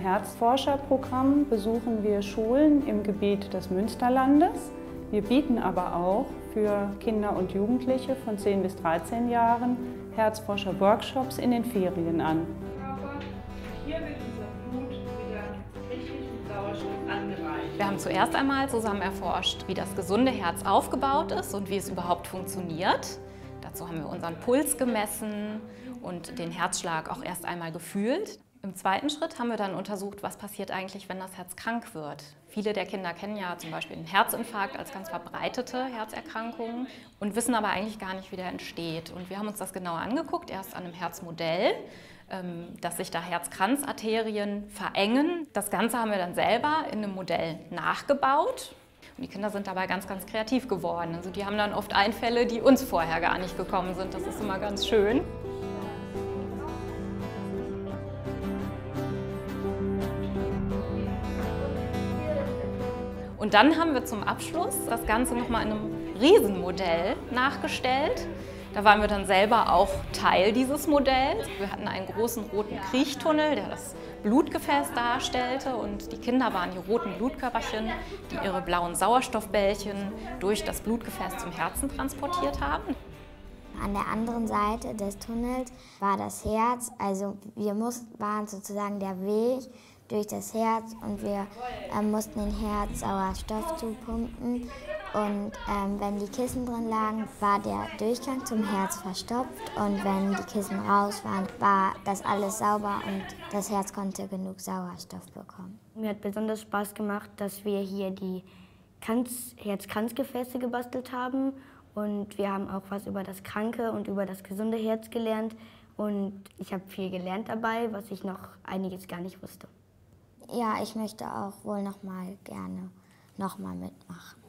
Herzforscherprogramm besuchen wir Schulen im Gebiet des Münsterlandes. Wir bieten aber auch für Kinder und Jugendliche von 10 bis 13 Jahren Herzforscher-Workshops in den Ferien an. Hier wird unser Blut mit technischem Sauerstoff angereichert. Wir haben zuerst einmal zusammen erforscht, wie das gesunde Herz aufgebaut ist und wie es überhaupt funktioniert. Dazu haben wir unseren Puls gemessen und den Herzschlag auch erst einmal gefühlt. Im zweiten Schritt haben wir dann untersucht, was passiert eigentlich, wenn das Herz krank wird. Viele der Kinder kennen ja zum Beispiel einen Herzinfarkt als ganz verbreitete Herzerkrankung und wissen aber eigentlich gar nicht, wie der entsteht. Und wir haben uns das genauer angeguckt, erst an einem Herzmodell, dass sich da Herz-Kranz-Arterien verengen. Das Ganze haben wir dann selber in einem Modell nachgebaut. Und die Kinder sind dabei ganz, ganz kreativ geworden. Also die haben dann oft Einfälle, die uns vorher gar nicht gekommen sind. Das ist immer ganz schön. Und dann haben wir zum Abschluss das Ganze nochmal in einem Riesenmodell nachgestellt. Da waren wir dann selber auch Teil dieses Modells. Wir hatten einen großen roten Kriechtunnel, der das Blutgefäß darstellte. Und die Kinder waren die roten Blutkörperchen, die ihre blauen Sauerstoffbällchen durch das Blutgefäß zum Herzen transportiert haben. An der anderen Seite des Tunnels war das Herz. Also waren sozusagen der Weg durch das Herz und wir mussten den Herz Sauerstoff zupumpen. Und wenn die Kissen drin lagen, war der Durchgang zum Herz verstopft. Und wenn die Kissen raus waren, war das alles sauber und das Herz konnte genug Sauerstoff bekommen. Mir hat besonders Spaß gemacht, dass wir hier die Herz-Kranzgefäße gebastelt haben. Und wir haben auch was über das kranke und über das gesunde Herz gelernt. Und ich habe viel gelernt dabei, was ich noch einiges gar nicht wusste. Ja, ich möchte auch wohl gerne noch mal mitmachen.